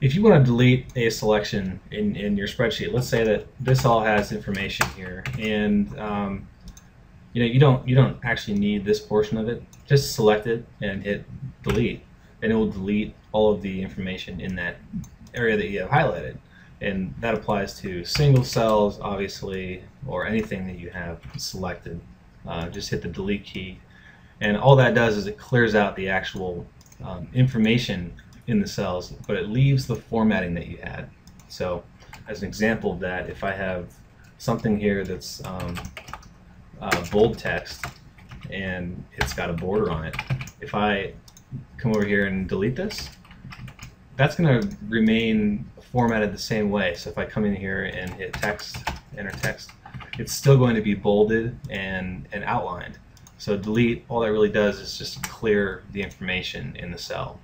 if you want to delete a selection in your spreadsheet, let's say that this all has information here, and you know, you don't actually need this portion of it. Just select it and hit delete, and it will delete all of the information in that area that you have highlighted. And that applies to single cells, obviously, or anything that you have selected. Just hit the delete key, and all that does is it clears out the actual information in the cells, but it leaves the formatting that you had. So as an example of that, if I have something here that's bold text and it's got a border on it, if I come over here and delete this, that's going to remain formatted the same way. So if I come in here and hit text, enter text, it's still going to be bolded and outlined. So delete, all that really does is just clear the information in the cell.